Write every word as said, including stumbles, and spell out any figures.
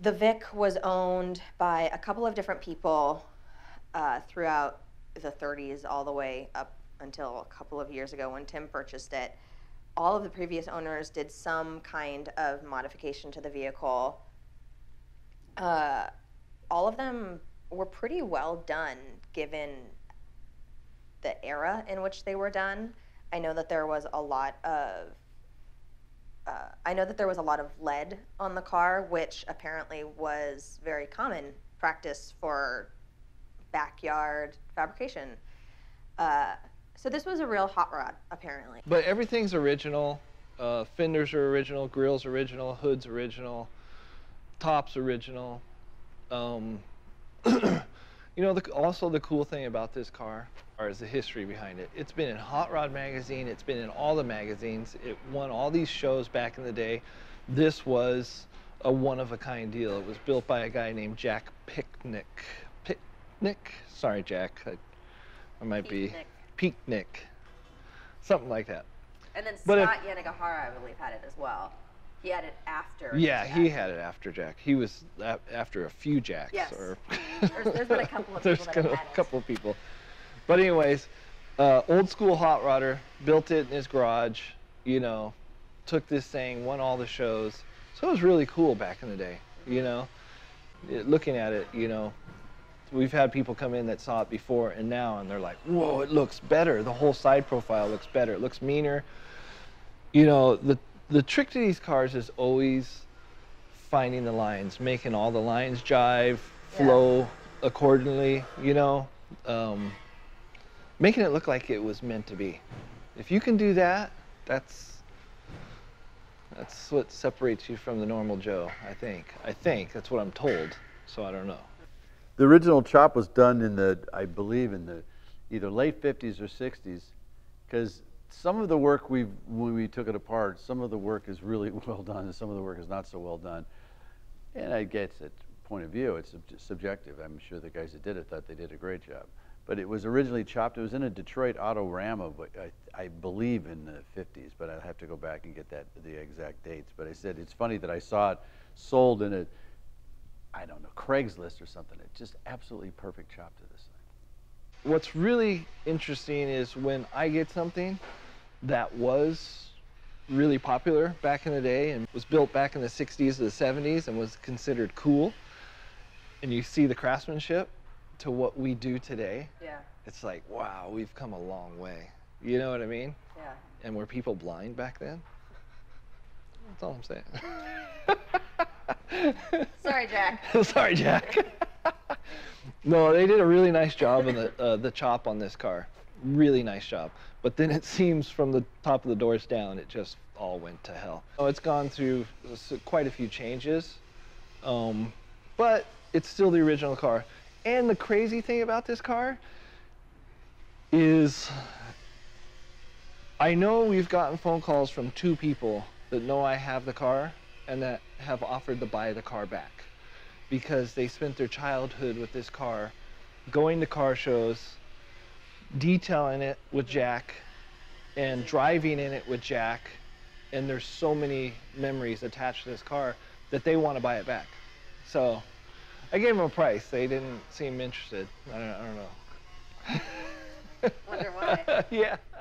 The Vic was owned by a couple of different people uh, throughout the thirties, all the way up until a couple of years ago when Tim purchased it. All of the previous owners did some kind of modification to the vehicle. Uh, all of them were pretty well done given the era in which they were done. I know that there was a lot of Uh, I know that there was a lot of lead on the car, which apparently was very common practice for backyard fabrication. Uh, so this was a real hot rod, apparently. But everything's original. Uh, fenders are original, grills original, hoods original, tops original. Um, you know, the, also the cool thing about this car is the history behind it. It's been in Hot Rod magazine, it's been in all the magazines, it won all these shows back in the day. This was a one-of-a-kind deal. It was built by a guy named Jack Picknick. Picknick? Sorry, Jack. I, I might be. Picknick. Something like that. And then Scott Yanagihara, I believe, had it as well. He had it after Yeah, Jack. he had it after Jack. He was after a few Jacks. Yes. Or there's, there's been a couple of people there's that have had it. a couple of people. But anyways, uh, old school hot rodder, built it in his garage, you know, took this thing, won all the shows. So it was really cool back in the day, you know. It, looking at it, you know, we've had people come in that saw it before and now, and they're like, whoa, it looks better. The whole side profile looks better. It looks meaner. You know, the, the trick to these cars is always finding the lines, making all the lines jive, flow yeah. accordingly, you know. Um, Making it look like it was meant to be. If you can do that, that's that's what separates you from the normal Joe, I think. I think, that's what I'm told, so I don't know. The original chop was done in the, I believe, in the either late fifties or sixties, because some of the work we've, when we took it apart, some of the work is really well done and some of the work is not so well done. And I guess at point of view, it's subjective. I'm sure the guys that did it thought they did a great job. But it was originally chopped. It was in a Detroit Autorama, but I, I believe in the fifties, but I'd have to go back and get that the exact dates. But I said, it's funny that I saw it sold in a, I don't know, Craigslist or something. It's just absolutely perfect chop to this thing. What's really interesting is when I get something that was really popular back in the day and was built back in the sixties or the seventies and was considered cool, and you see the craftsmanship to what we do today, yeah, it's like, wow, we've come a long way. You know what I mean? Yeah. And were people blind back then? That's all I'm saying. Sorry, Jack. Sorry, Jack. No, they did a really nice job on the uh, the chop on this car. Really nice job. But then it seems from the top of the doors down, it just all went to hell. Oh, it's gone through quite a few changes, um, but it's still the original car. And the crazy thing about this car is I know we've gotten phone calls from two people that know I have the car and that have offered to buy the car back because they spent their childhood with this car, going to car shows, detailing it with Jack and driving in it with Jack, and there's so many memories attached to this car that they want to buy it back. So I gave them a price. They didn't seem interested. I don't, I don't know. Wonder why. Yeah.